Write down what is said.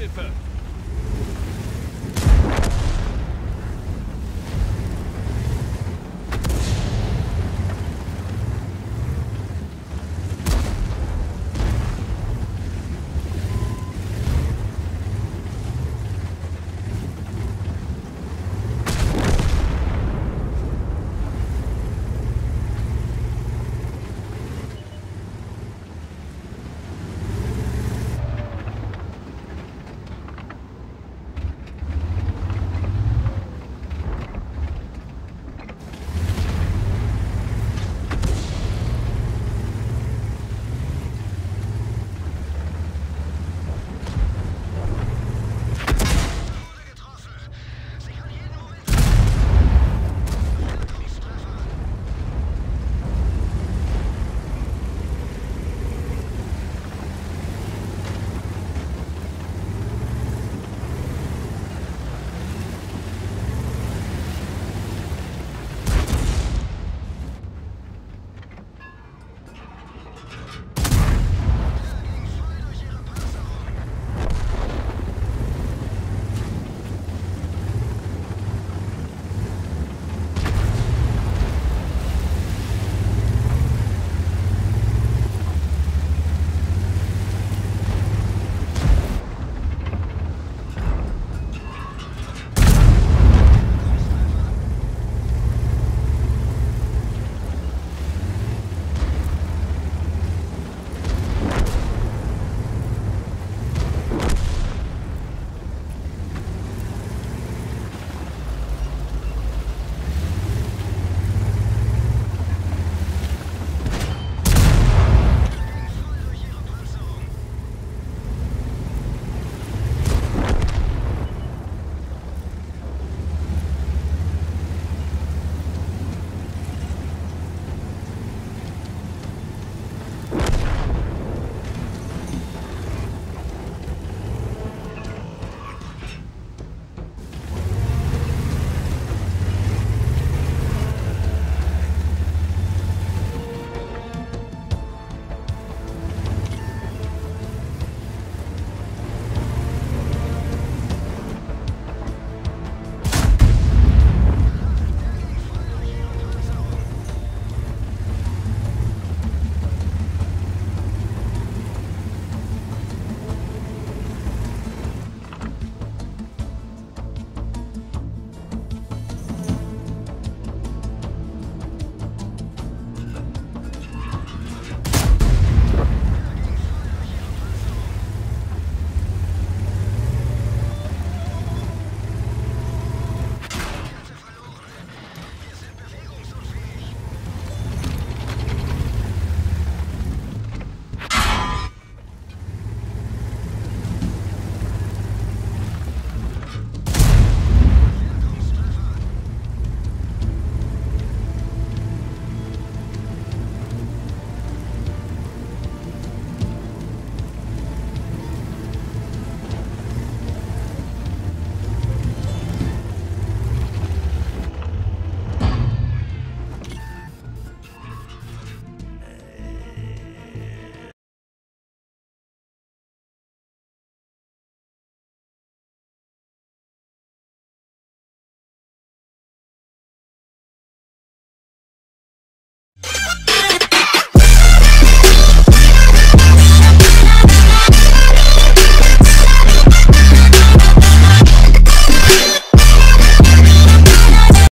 Hilfe!